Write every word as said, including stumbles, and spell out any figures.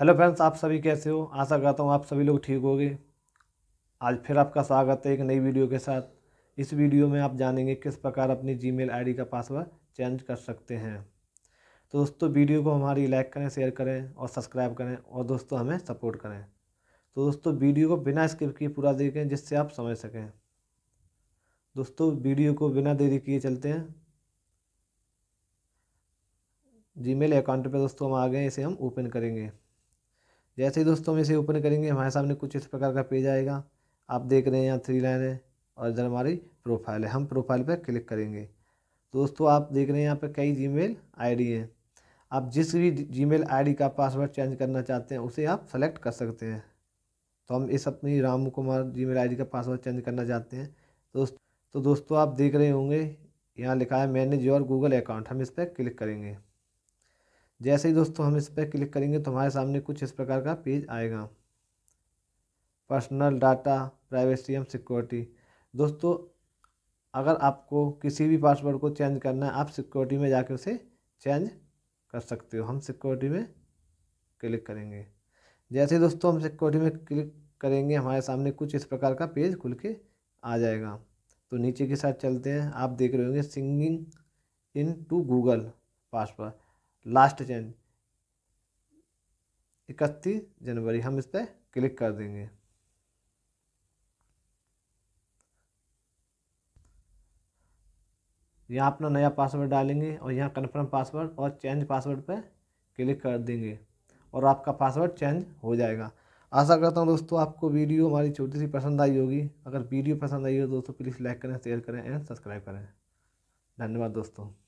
Hello friends, आप सभी कैसे हो? आशा करता हूँ आप सभी लोग ठीक होगे। आज फिर आपका स्वागत है एक नई वीडियो के साथ। इस वीडियो में आप जानेंगे किस प्रकार अपनी जीमेल आईडी का पासवर्ड चेंज कर सकते हैं। तो दोस्तों, वीडियो को हमारी लाइक करें, शेयर करें और सब्सक्राइब करें और दोस्तों हमें सपोर्ट करें। तो दोस्तों, वीडियो को बिना स्किप किए पूरा देखें जिससे आप समझ सकें। दोस्तों, वीडियो को बिना देरी किए चलते हैं। जीमेल अकाउंट पर दोस्तों हम आ गए, इसे हम ओपन करेंगे। जैसे ही दोस्तों हम इसे ओपन करेंगे, हमारे सामने कुछ इस प्रकार का पेज आएगा। आप देख रहे हैं यहाँ थ्री लाइन है और इधर हमारी प्रोफाइल है। हम प्रोफाइल पर क्लिक करेंगे। दोस्तों, आप देख रहे हैं यहाँ पर कई जीमेल आईडी हैं। आप जिस भी जीमेल आईडी का पासवर्ड चेंज करना चाहते हैं उसे आप सेलेक्ट कर सकते हैं। तो हम इस अपनी राम कुमार जीमेल आईडी का पासवर्ड चेंज करना चाहते हैं। दोस्त तो दोस्तों आप देख रहे होंगे यहाँ लिखा है मैनेज योर गूगल अकाउंट। हम इस पर क्लिक करेंगे। जैसे ही दोस्तों हम इस पर क्लिक करेंगे तो हमारे सामने कुछ इस प्रकार का पेज आएगा। Personal data privacy and security. दोस्तों, अगर आपको किसी भी पासवर्ड को चेंज करना है, आप सिक्योरिटी में जाके उसे चेंज कर सकते हो। हम सिक्योरिटी में क्लिक करेंगे। जैसे ही दोस्तों हम सिक्योरिटी में क्लिक करेंगे, हमारे सामने कुछ इस प्रकार का पेज खुल के आ जाएगा। तो नीचे के साथ चलते हैं। आप देख रहे होंगे singing in to Google password last change इकतीस जनवरी। हम इस पर क्लिक कर देंगे। यहाँ अपना नया पासवर्ड डालेंगे और यहाँ कन्फर्म पासवर्ड और चेंज पासवर्ड पर क्लिक कर देंगे और आपका पासवर्ड चेंज हो जाएगा। आशा करता हूँ दोस्तों आपको वीडियो हमारी छोटी सी पसंद आई होगी। अगर वीडियो पसंद आई हो दोस्तों, प्लीज़ लाइक करें, शेयर करें एंड सब्सक्राइब करें। धन्यवाद दोस्तों।